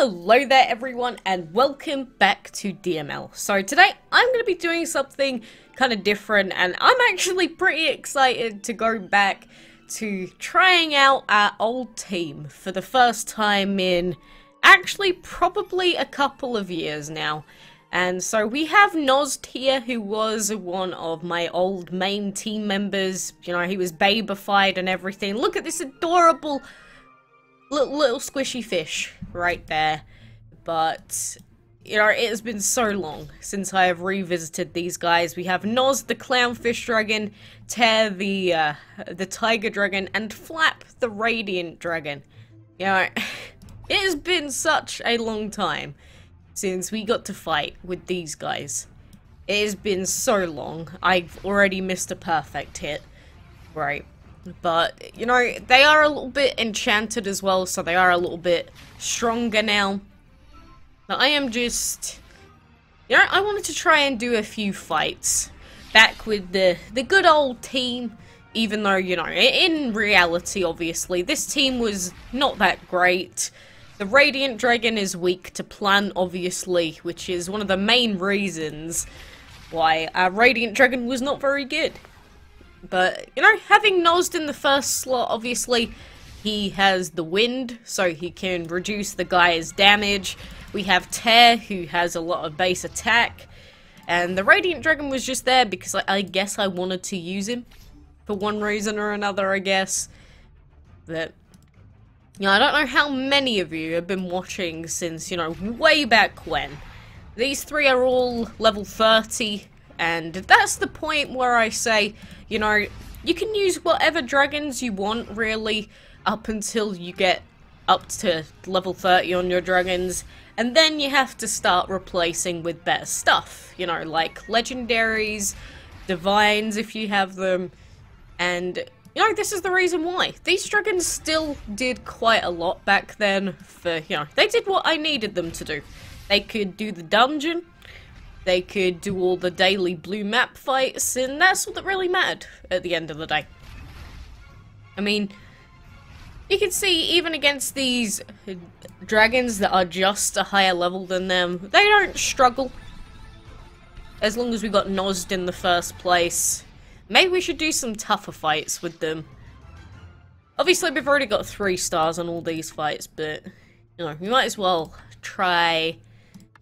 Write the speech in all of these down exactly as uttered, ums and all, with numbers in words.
Hello there everyone and welcome back to D M L. So today I'm going to be doing something kind of different and I'm actually pretty excited to go back to trying out our old team for the first time in actually probably a couple of years now. And so we have Nozd here, who was one of my old main team members. You know, he was babified and everything. Look at this adorable little, little squishy fish right there. But, you know, it has been so long since I have revisited these guys. We have Nozd the Clownfish Dragon, Tear the, uh, the Tiger Dragon, and Flap the Radiant Dragon. You know, it has been such a long time since we got to fight with these guys. It has been so long. I've already missed a perfect hit. Right. But, you know, they are a little bit enchanted as well, so they are a little bit stronger now. But I am just... You know, I wanted to try and do a few fights back with the, the good old team. Even though, you know, in reality, obviously, this team was not that great. The Radiant Dragon is weak to plan, obviously, which is one of the main reasons why our Radiant Dragon was not very good. But, you know, having Nozd in the first slot, obviously, he has the wind, so he can reduce the guy's damage. We have Tear, who has a lot of base attack. And the Radiant Dragon was just there because I, I guess I wanted to use him for one reason or another, I guess. But, you know, I don't know how many of you have been watching since, you know, way back when. These three are all level thirty. And that's the point where I say, you know, you can use whatever dragons you want, really, up until you get up to level thirty on your dragons. And then you have to start replacing with better stuff, you know, like legendaries, divines if you have them. And, you know, this is the reason why. These dragons still did quite a lot back then for, you know, they did what I needed them to do. They could do the dungeon. They could do all the daily blue map fights, and that's what that really mattered at the end of the day. I mean, you can see even against these dragons that are just a higher level than them, they don't struggle. As long as we got Nozd in the first place. Maybe we should do some tougher fights with them. Obviously, we've already got three stars on all these fights, but, you know, we might as well try...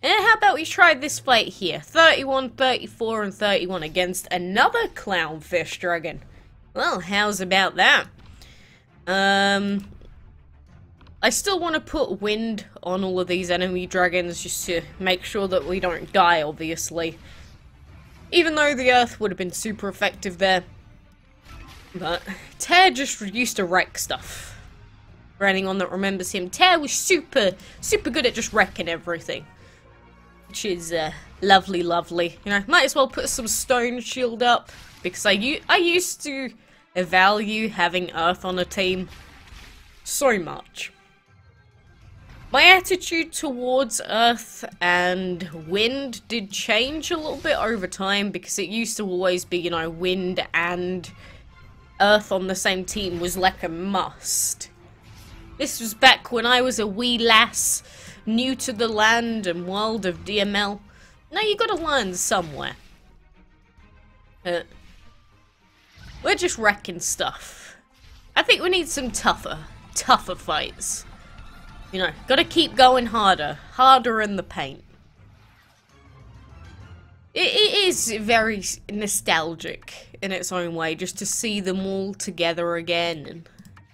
And how about we try this fight here? thirty-one, thirty-four, and thirty-one against another Clownfish Dragon. Well, how's about that? Um, I still want to put wind on all of these enemy dragons just to make sure that we don't die, obviously. Even though the earth would have been super effective there. But Tear just used to wreck stuff. For anyone that remembers him, Tear was super, super good at just wrecking everything. Which is uh, lovely, lovely. You know, might as well put some stone shield up because I I used to value having earth on a team so much. My attitude towards earth and wind did change a little bit over time because it used to always be, you know, wind and earth on the same team was like a must. This was back when I was a wee lass. New to the land and world of D M L. Now you gotta learn somewhere. Uh, we're just wrecking stuff. I think we need some tougher, tougher fights. You know, gotta keep going harder. Harder in the paint. It, it is very nostalgic in its own way, just to see them all together again. And,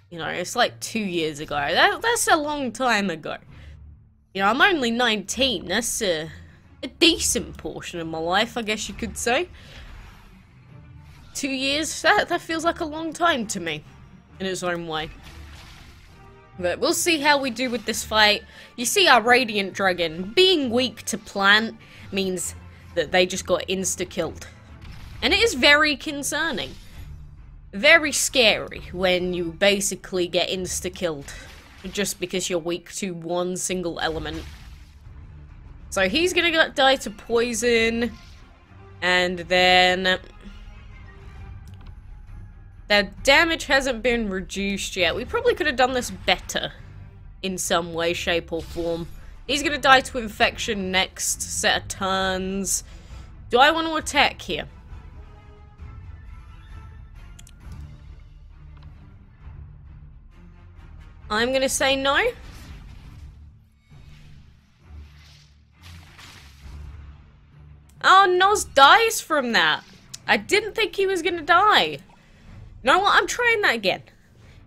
you know, it's like two years ago. That, that's a long time ago. You know, I'm only nineteen, that's a, a decent portion of my life, I guess you could say. Two years, that, that feels like a long time to me, in its own way. But we'll see how we do with this fight. You see our Radiant Dragon, being weak to plant means that they just got insta-killed. And it is very concerning. Very scary when you basically get insta-killed. Just because you're weak to one single element. So he's gonna die to poison. And then... Their damage hasn't been reduced yet. We probably could have done this better. In some way, shape, or form. He's gonna die to infection next set of turns. Do I want to attack here? I'm gonna say no. Oh, Nozd dies from that. I didn't think he was gonna die. You know what? I'm trying that again.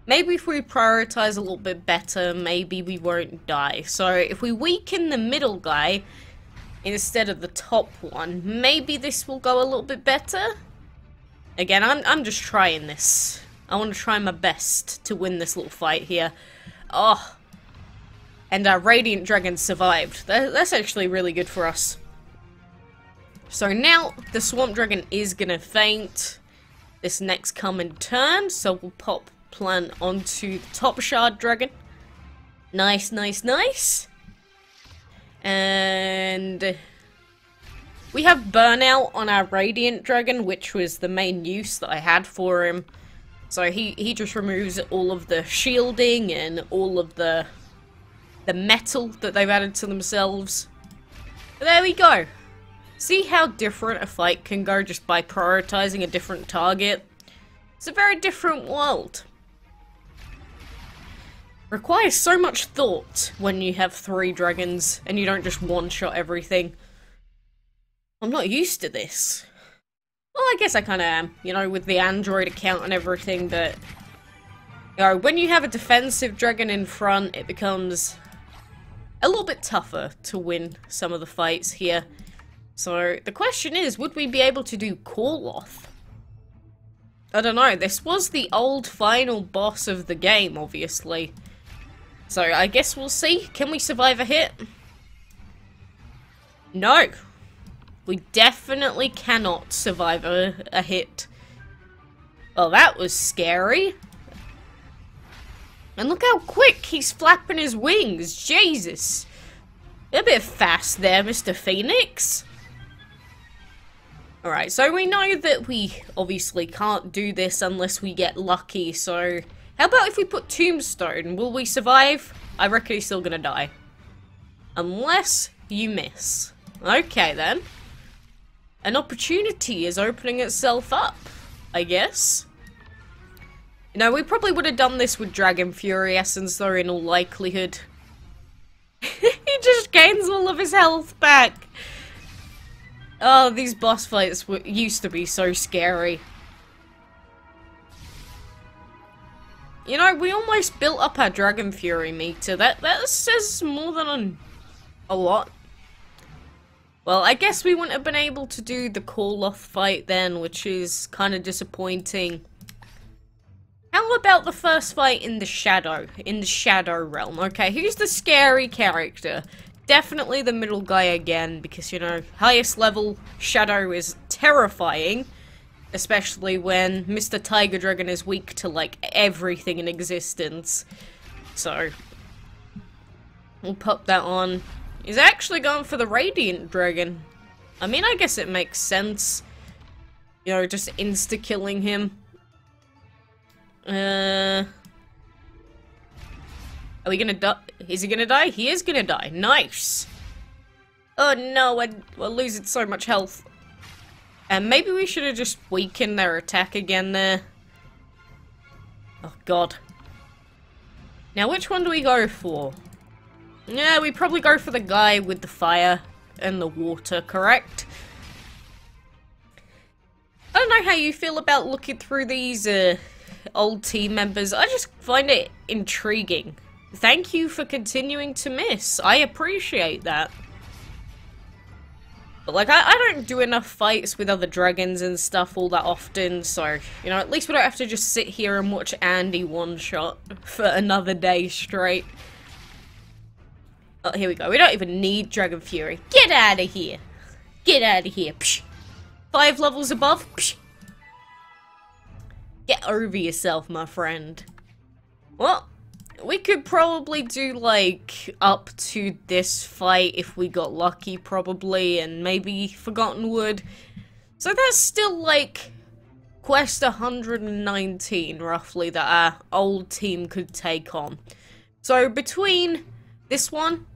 Maybe if we prioritize a little bit better, maybe we won't die. So if we weaken the middle guy instead of the top one, maybe this will go a little bit better. Again, I'm, I'm just trying this. I want to try my best to win this little fight here. Oh. And our Radiant Dragon survived. That, that's actually really good for us. So now the Swamp Dragon is going to faint this next coming turn. So we'll pop Plan onto the top Shard Dragon. Nice, nice, nice. And we have Burnout on our Radiant Dragon, which was the main use that I had for him. So he, he just removes all of the shielding and all of the the metal that they've added to themselves. But there we go. See how different a fight can go just by prioritizing a different target? It's a very different world. Requires so much thought when you have three dragons and you don't just one-shot everything. I'm not used to this. Well, I guess I kind of am, you know, with the Android account and everything, but... You know, when you have a defensive dragon in front, it becomes a little bit tougher to win some of the fights here. So, the question is, would we be able to do Korloth? I don't know, this was the old final boss of the game, obviously. So, I guess we'll see. Can we survive a hit? No. We definitely cannot survive a, a hit. Well, that was scary. And look how quick he's flapping his wings. Jesus. A bit fast there, Mister Phoenix. Alright, so we know that we obviously can't do this unless we get lucky. So, how about if we put Tombstone? Will we survive? I reckon he's still gonna die. Unless you miss. Okay, then. An opportunity is opening itself up, I guess. You know, we probably would have done this with Dragon Fury Essence, though, in all likelihood. He just gains all of his health back. Oh, these boss fights were, used to be so scary. You know, we almost built up our Dragon Fury meter. That, that says more than a, a lot. Well, I guess we wouldn't have been able to do the Korloth fight then, which is kind of disappointing. How about the first fight in the Shadow? In the Shadow Realm. Okay, who's the scary character? Definitely the middle guy again, because, you know, highest level Shadow is terrifying. Especially when Mister Tiger Dragon is weak to, like, everything in existence. So, we'll pop that on. He's actually going for the Radiant Dragon. I mean, I guess it makes sense. You know, just insta-killing him. Uh... Are we gonna die? Is he gonna die? He is gonna die. Nice! Oh no, I, we're losing so much health. And maybe we should have just weakened their attack again there. Oh god. Now which one do we go for? Yeah, we probably go for the guy with the fire and the water, correct? I don't know how you feel about looking through these uh, old team members. I just find it intriguing. Thank you for continuing to miss. I appreciate that. But, like, I, I don't do enough fights with other dragons and stuff all that often, so, you know, at least we don't have to just sit here and watch Andy one-shot for another day straight. Oh, here we go. We don't even need Dragon Fury. Get out of here. Get out of here. Psh. Five levels above. Psh. Get over yourself, my friend. Well, we could probably do, like, up to this fight if we got lucky, probably, and maybe Forgotten Wood. So that's still, like, quest one hundred nineteen, roughly, that our old team could take on. So between this one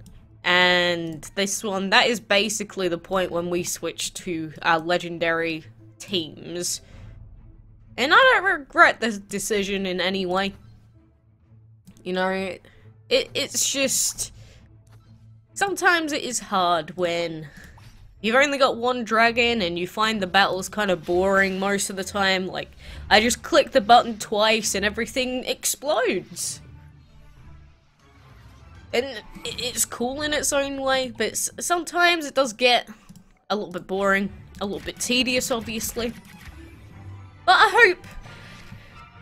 And this one, that is basically the point when we switch to our legendary teams. And I don't regret this decision in any way. You know, it, it it's just... Sometimes it is hard when you've only got one dragon and you find the battles kind of boring most of the time. Like, I just click the button twice and everything explodes. And it's cool in its own way, but sometimes it does get a little bit boring, a little bit tedious, obviously. But I hope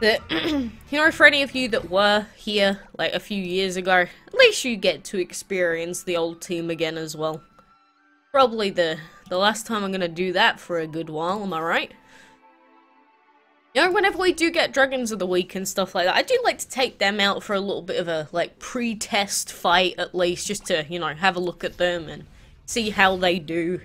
that, you know, for any of you that were here, like, a few years ago, at least you get to experience the old team again as well. Probably the, the last time I'm gonna do that for a good while, am I right? You know, whenever we do get Dragons of the Week and stuff like that, I do like to take them out for a little bit of a, like, pre-test fight, at least, just to, you know, have a look at them and see how they do.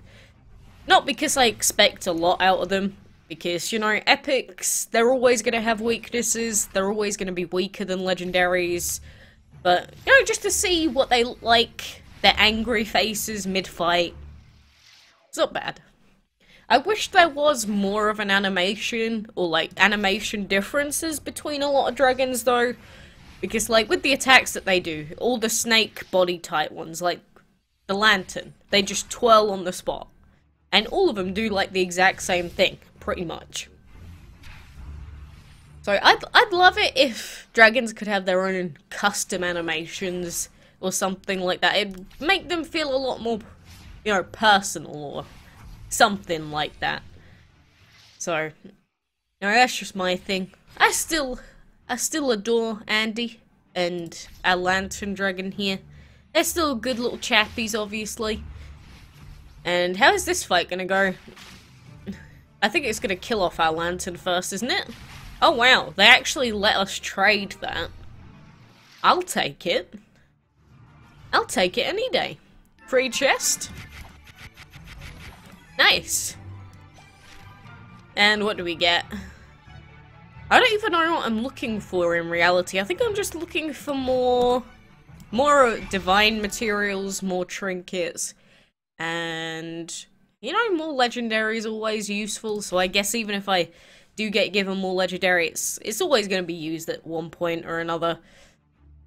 Not because I expect a lot out of them, because, you know, epics, they're always going to have weaknesses, they're always going to be weaker than legendaries, but, you know, just to see what they look like, their angry faces mid-fight, it's not bad. I wish there was more of an animation, or like, animation differences between a lot of dragons though. Because like, with the attacks that they do, all the snake body type ones, like the lantern, they just twirl on the spot. And all of them do like the exact same thing, pretty much. So I'd, I'd love it if dragons could have their own custom animations or something like that. It'd make them feel a lot more, you know, personal or something like that. So, you know, that's just my thing. I still, I still adore Andy and our Lantern Dragon here. They're still good little chappies, obviously. And how is this fight gonna go? I think it's gonna kill off our Lantern first, isn't it? Oh wow, they actually let us trade that. I'll take it. I'll take it any day. Free chest. Nice. And what do we get? I don't even know what I'm looking for in reality. I think I'm just looking for more... More divine materials, more trinkets. And... You know, more legendary is always useful. So I guess even if I do get given more legendary, it's, it's always going to be used at one point or another.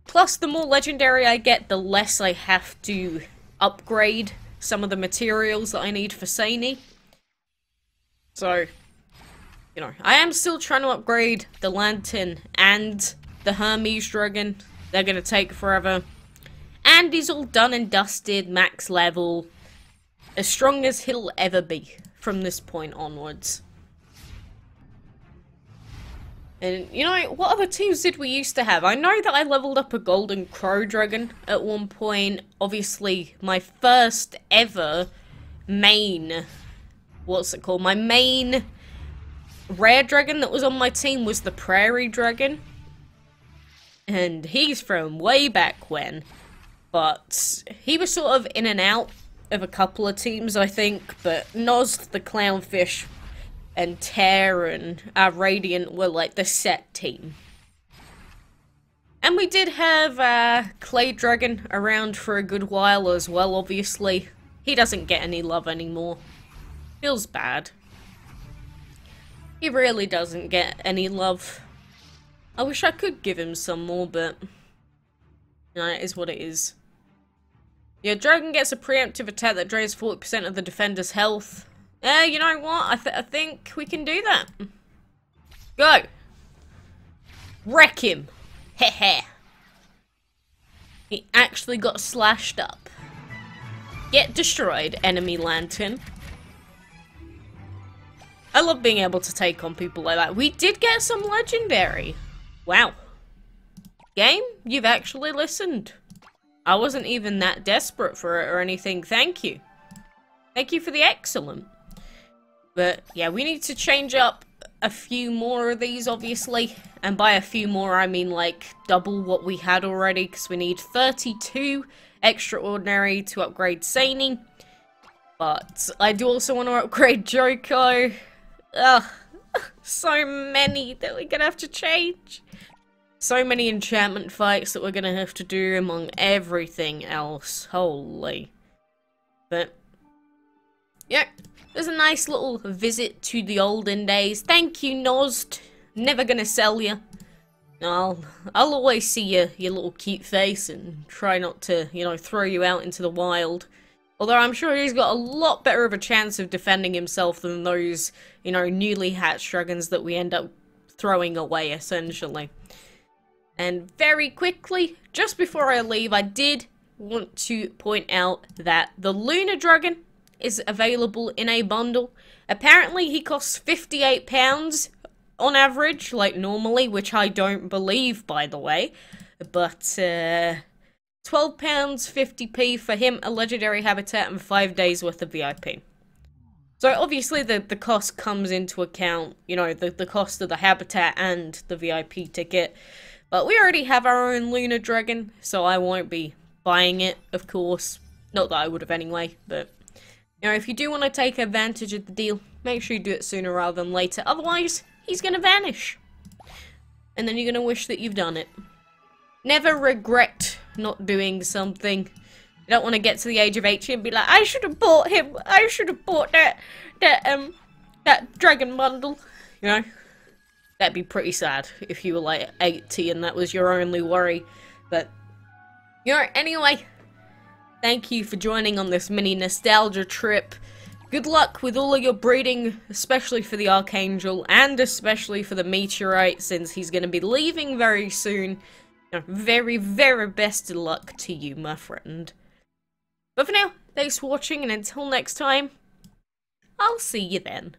Plus, the more legendary I get, the less I have to upgrade some of the materials that I need for Saini. So, you know, I am still trying to upgrade the Lantern and the Hermes Dragon. They're going to take forever. And he's all done and dusted, max level. As strong as he'll ever be from this point onwards. And, you know, what other teams did we used to have? I know that I leveled up a Golden Crow Dragon at one point. Obviously, my first ever main... What's it called? My main rare dragon that was on my team was the Prairie Dragon. And he's from way back when. But he was sort of in and out of a couple of teams, I think. But Nozd, the Clownfish... and Tear and our Radiant were like the set team. And we did have uh, Clay Dragon around for a good while as well, obviously. He doesn't get any love anymore. Feels bad. He really doesn't get any love. I wish I could give him some more, but... No, it is what it is. Your dragon gets a preemptive attack that drains forty percent of the defender's health. Eh, uh, you know what? I, th I think we can do that. Go! Wreck him! Heh heh. He actually got slashed up. Get destroyed, enemy Lantern. I love being able to take on people like that. We did get some legendary. Wow. Game, you've actually listened. I wasn't even that desperate for it or anything, thank you. Thank you for the excellent. But, yeah, we need to change up a few more of these, obviously. And by a few more, I mean, like, double what we had already, because we need thirty-two extraordinary to upgrade Saini. But I do also want to upgrade Joko. Ugh, so many that we're going to have to change. So many enchantment fights that we're gonna have to do among everything else. Holy. But, yeah. It was a nice little visit to the olden days. Thank you, Nozd. Never gonna sell you. I'll, I'll always see your, your little cute face and try not to, you know, throw you out into the wild. Although I'm sure he's got a lot better of a chance of defending himself than those, you know, newly hatched dragons that we end up throwing away, essentially. And very quickly, just before I leave, I did want to point out that the Lunar Dragon is available in a bundle. Apparently he costs fifty-eight pounds on average, like normally, which I don't believe, by the way. But, uh... twelve pounds fifty p for him, a legendary habitat, and five days worth of V I P. So obviously the, the cost comes into account, you know, the, the cost of the habitat and the V I P ticket. But we already have our own Lunar Dragon, so I won't be buying it, of course. Not that I would have anyway, but... You know, if you do want to take advantage of the deal, make sure you do it sooner rather than later. Otherwise, he's going to vanish. And then you're going to wish that you've done it. Never regret not doing something. You don't want to get to the age of eighty and be like, I should have bought him. I should have bought that, that, um, that dragon bundle. You know? That'd be pretty sad if you were like eighty and that was your only worry. But, you know, anyway, thank you for joining on this mini nostalgia trip. Good luck with all of your breeding, especially for the Archangel and especially for the Meteorite, since he's going to be leaving very soon. You know, very, very best of luck to you, my friend. But for now, thanks for watching, and until next time, I'll see you then.